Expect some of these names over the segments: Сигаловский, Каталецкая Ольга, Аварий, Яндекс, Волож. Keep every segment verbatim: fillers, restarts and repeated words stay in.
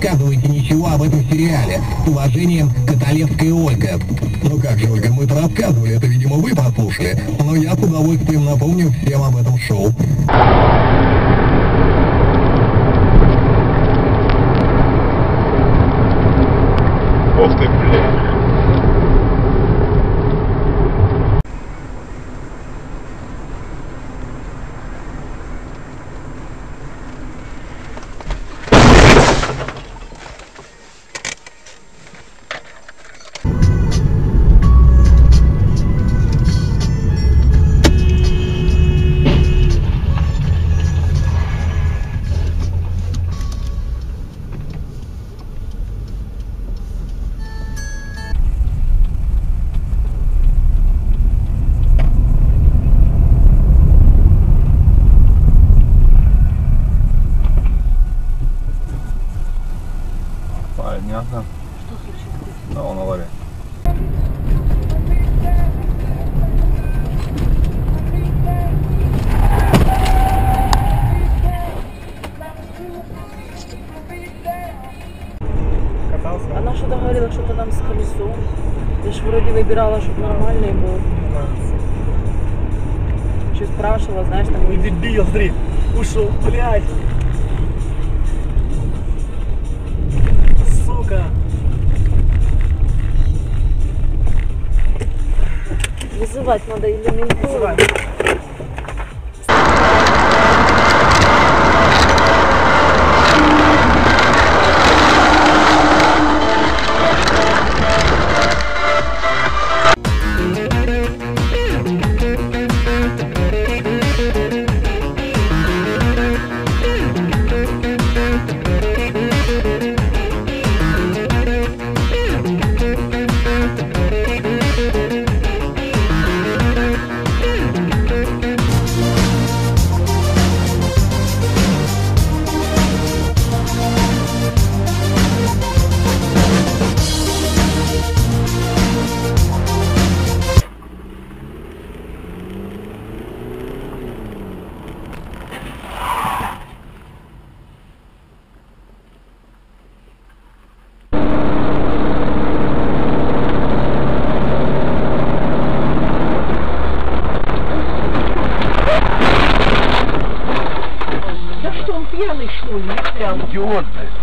рассказывайте ничего об этом сериале. С уважением, Каталецкая Ольга. Ну как же, Ольга, мы-то рассказывали, это, видимо, вы послушали. Но я с удовольствием напомню всем об этом шоу. Ох ты, блядь. Понятно. Что случилось? Да, он авария. Она что-то говорила, что-то там с колесом. Ты ж вроде выбирала, чтобы нормальный был. Да. Что спрашивала, знаешь, там... Иди бил, смотри. Ушел, блядь. Вызывать надо или не вызывать? Идиот, блядь.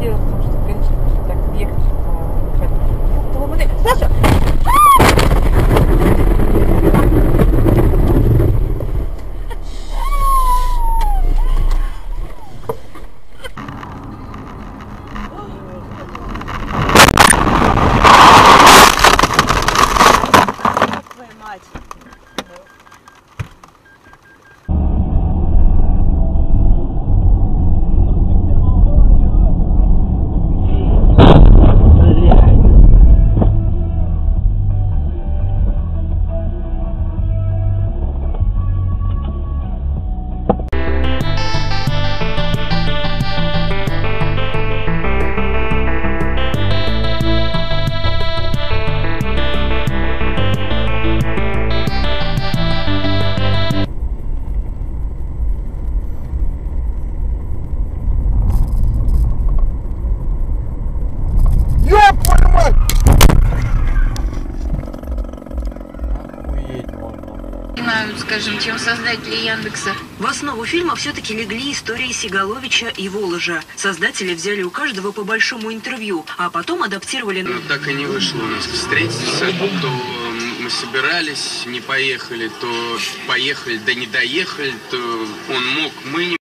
Дело в том, что, конечно, так бегать, что... Саша! Скажем, чем создатели Яндекса. В основу фильма все-таки легли истории Сигаловича и Воложа. Создатели взяли у каждого по большому интервью, а потом адаптировали... Ну, так и не вышло у нас встретиться, то мы собирались, не поехали, то поехали, да не доехали, то он мог, мы не